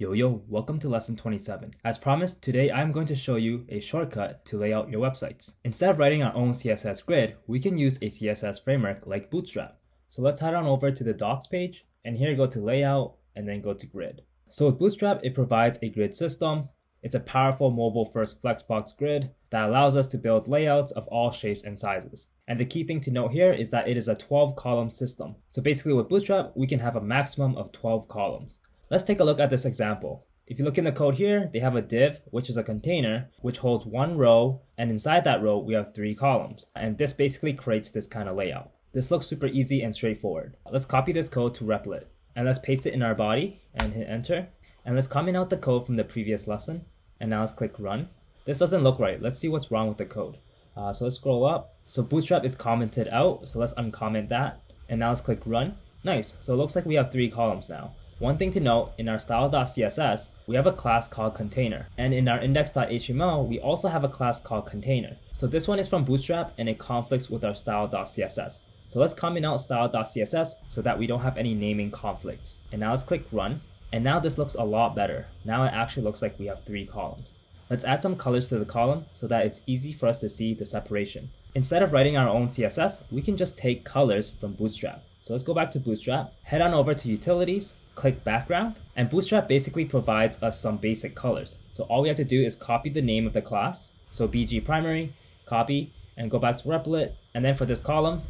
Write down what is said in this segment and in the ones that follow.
Yo, welcome to lesson 27. As promised, today I'm going to show you a shortcut to lay out your websites. Instead of writing our own CSS grid, we can use a CSS framework like Bootstrap. So let's head on over to the docs page, and here go to layout, and then go to grid. So with Bootstrap, it provides a grid system. It's a powerful mobile-first flexbox grid that allows us to build layouts of all shapes and sizes. And the key thing to note here is that it is a 12-column system. So basically with Bootstrap, we can have a maximum of 12 columns. Let's take a look at this example. If you look in the code here, they have a div, which is a container, which holds one row, and inside that row, we have 3 columns. And this basically creates this kind of layout. This looks super easy and straightforward. Let's copy this code to Replit, and let's paste it in our body, and hit enter. And let's comment out the code from the previous lesson, and now let's click run. This doesn't look right. Let's see what's wrong with the code. So let's scroll up. So Bootstrap is commented out, so let's uncomment that, and now let's click run. Nice, so it looks like we have 3 columns now. One thing to note, in our style.css, we have a class called container. And in our index.html, we also have a class called container. So this one is from Bootstrap and it conflicts with our style.css. So let's comment out style.css so that we don't have any naming conflicts. And now let's click run. And now this looks a lot better. Now it actually looks like we have 3 columns. Let's add some colors to the column so that it's easy for us to see the separation. Instead of writing our own CSS, we can just take colors from Bootstrap. So let's go back to Bootstrap, head on over to utilities, click background, and Bootstrap basically provides us some basic colors. So all we have to do is copy the name of the class. So BG primary, copy, and go back to Replit. And then for this column,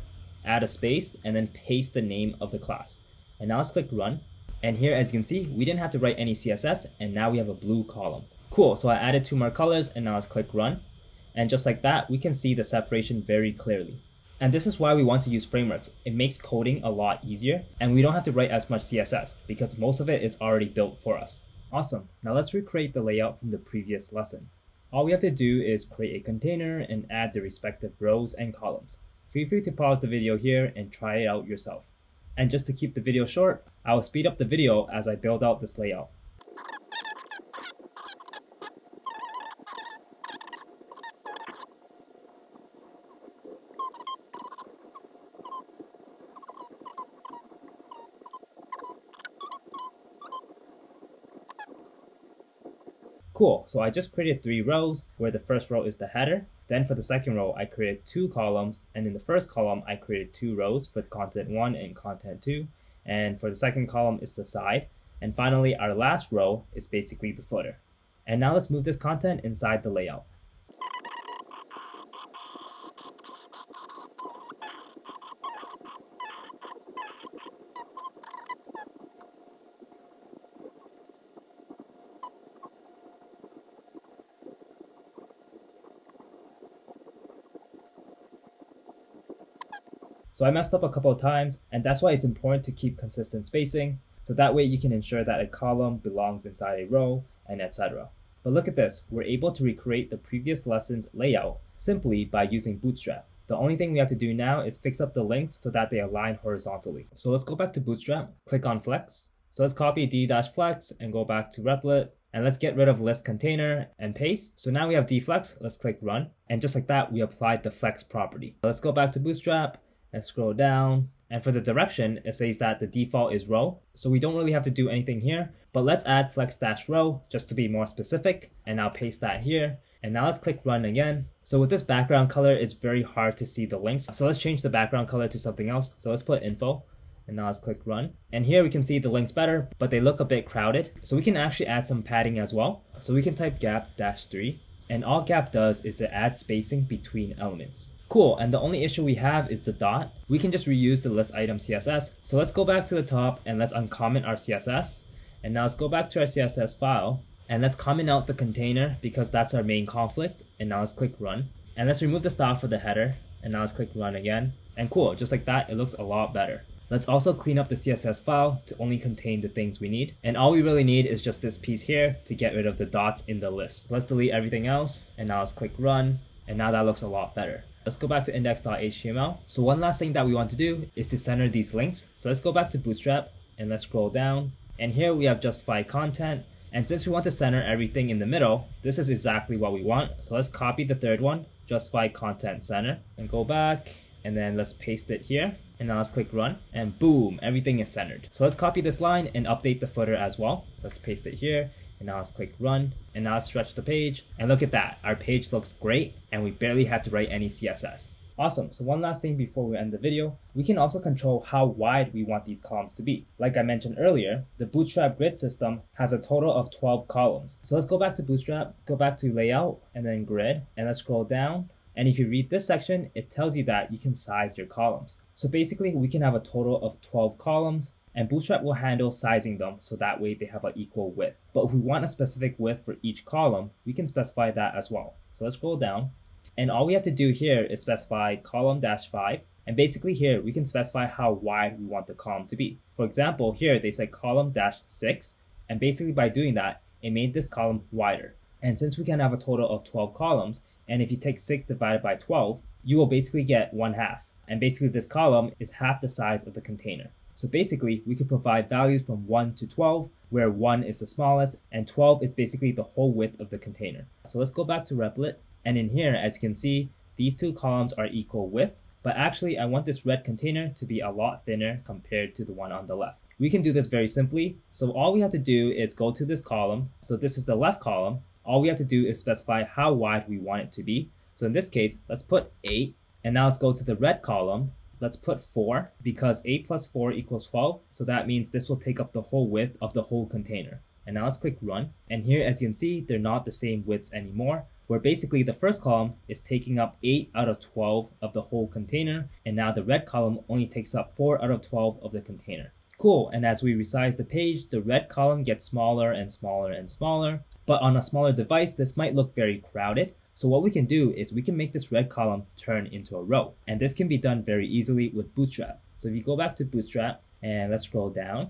add a space and then paste the name of the class. And now let's click run. And here, as you can see, we didn't have to write any CSS and now we have a blue column. Cool, so I added 2 more colors and now let's click run. And just like that, we can see the separation very clearly. And this is why we want to use frameworks. It makes coding a lot easier and we don't have to write as much CSS because most of it is already built for us. Awesome. Now let's recreate the layout from the previous lesson. All we have to do is create a container and add the respective rows and columns. Feel free to pause the video here and try it out yourself. And just to keep the video short, I will speed up the video as I build out this layout. Cool, so I just created 3 rows where the first row is the header. Then for the second row, I created 2 columns. And in the first column, I created 2 rows for the content 1 and content 2. And for the second column is the side. And finally, our last row is basically the footer. And now let's move this content inside the layout. So I messed up a couple of times, and that's why it's important to keep consistent spacing, so that way you can ensure that a column belongs inside a row, and etc. But look at this, we're able to recreate the previous lesson's layout simply by using Bootstrap. The only thing we have to do now is fix up the links so that they align horizontally. So let's go back to Bootstrap, click on Flex. So let's copy d-flex and go back to Replit, and let's get rid of list container and paste. So now we have d-flex, let's click run, and just like that, we applied the flex property. Let's go back to Bootstrap, and scroll down, and for the direction, it says that the default is row, so we don't really have to do anything here, but let's add flex-row just to be more specific, and I'll paste that here, and now let's click run again. So with this background color, it's very hard to see the links, so let's change the background color to something else, so let's put info, and now let's click run, and here we can see the links better, but they look a bit crowded, so we can actually add some padding as well, so we can type gap-3, and all gap does is it adds spacing between elements. Cool, and the only issue we have is the dot. We can just reuse the list item CSS. So let's go back to the top and let's uncomment our CSS. And now let's go back to our CSS file and let's comment out the container because that's our main conflict. And now let's click run. And let's remove the style for the header. And now let's click run again. And cool, just like that, it looks a lot better. Let's also clean up the CSS file to only contain the things we need. And all we really need is just this piece here to get rid of the dots in the list. Let's delete everything else. And now let's click run. And now that looks a lot better. Let's go back to index.html. So one last thing that we want to do is to center these links. So let's go back to Bootstrap and let's scroll down. And here we have justify content. And since we want to center everything in the middle, this is exactly what we want. So let's copy the third one, justify-content-center, and go back and then let's paste it here. and now let's click run, and boom, everything is centered. So let's copy this line and update the footer as well. Let's paste it here, and now let's click run, and now let's stretch the page, and look at that, our page looks great and we barely had to write any CSS. Awesome, so one last thing before we end the video, we can also control how wide we want these columns to be. Like I mentioned earlier, the Bootstrap grid system has a total of 12 columns. So let's go back to Bootstrap, go back to layout and then grid, and let's scroll down. And if you read this section, it tells you that you can size your columns. So basically we can have a total of 12 columns, and Bootstrap will handle sizing them so that way they have an equal width. But if we want a specific width for each column, we can specify that as well. So let's scroll down. And all we have to do here is specify column-5, and basically here we can specify how wide we want the column to be. For example, here they say column-6, and basically by doing that, it made this column wider. And since we can have a total of 12 columns, and if you take 6 divided by 12, you will basically get 1/2. And basically this column is half the size of the container. So basically we could provide values from 1 to 12, where 1 is the smallest and 12 is basically the whole width of the container. So let's go back to Replit. And in here, as you can see, these two columns are equal width, but actually I want this red container to be a lot thinner compared to the one on the left. We can do this very simply. So all we have to do is go to this column. So this is the left column. All we have to do is specify how wide we want it to be. So in this case, let's put 8. And now let's go to the red column. Let's put 4, because 8 plus 4 equals 12. So that means this will take up the whole width of the whole container. And now let's click run. And here, as you can see, they're not the same widths anymore, where basically the first column is taking up 8 out of 12 of the whole container, and now the red column only takes up 4 out of 12 of the container. Cool, and as we resize the page, the red column gets smaller and smaller and smaller, but on a smaller device, this might look very crowded. So what we can do is we can make this red column turn into a row, and this can be done very easily with Bootstrap. So if you go back to Bootstrap, and let's scroll down,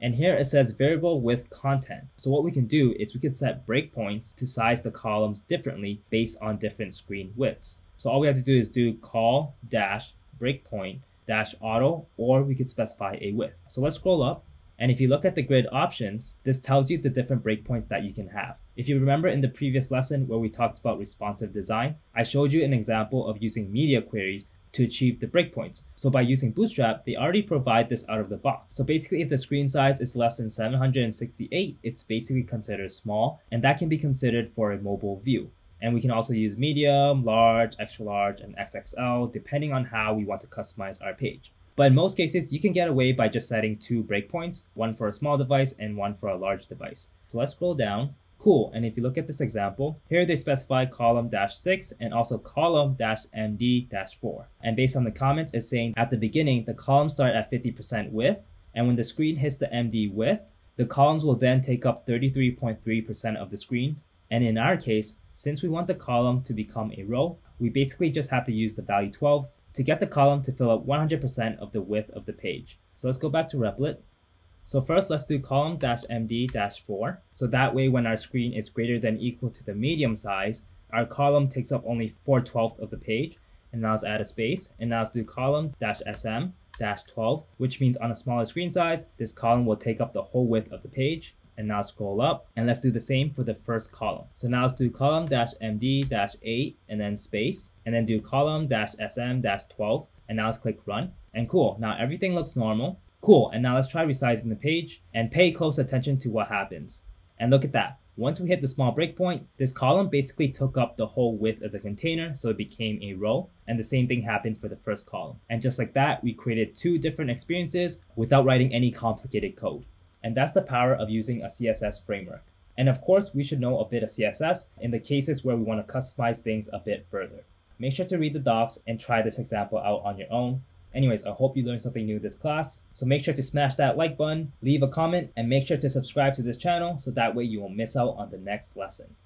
and here it says variable with content. So what we can do is we can set breakpoints to size the columns differently based on different screen widths. So all we have to do is do col-breakpoint-auto, or we could specify a width. So let's scroll up. And if you look at the grid options, this tells you the different breakpoints that you can have. If you remember in the previous lesson where we talked about responsive design, I showed you an example of using media queries to achieve the breakpoints. So by using Bootstrap, they already provide this out of the box. So basically if the screen size is less than 768, it's basically considered small, and that can be considered for a mobile view. And we can also use medium, large, extra large, and XXL, depending on how we want to customize our page. But in most cases, you can get away by just setting 2 breakpoints, one for a small device and one for a large device. So let's scroll down. Cool, and if you look at this example, here they specify column-6 and also column-md-4. And based on the comments, it's saying at the beginning, the columns start at 50% width, and when the screen hits the MD width, the columns will then take up 33.3% of the screen. And in our case, since we want the column to become a row, we basically just have to use the value 12 to get the column to fill up 100% of the width of the page. So let's go back to Replit. So first let's do column-md-4. So that way when our screen is greater than or equal to the medium size, our column takes up only 4/12 of the page. And now let's add a space. And now let's do column-sm-12, which means on a smaller screen size, this column will take up the whole width of the page. And now scroll up, and let's do the same for the first column. So now let's do column-md-8 and then space, and then do column-sm-12. And now let's click run. And cool, now everything looks normal. Cool, and now let's try resizing the page and pay close attention to what happens. And look at that. Once we hit the small breakpoint, this column basically took up the whole width of the container, so it became a row. And the same thing happened for the first column. And just like that, we created 2 different experiences without writing any complicated code. And that's the power of using a CSS framework. And of course, we should know a bit of CSS in the cases where we want to customize things a bit further. Make sure to read the docs and try this example out on your own. Anyways, I hope you learned something new this class. So make sure to smash that like button, leave a comment, and make sure to subscribe to this channel so that way you won't miss out on the next lesson.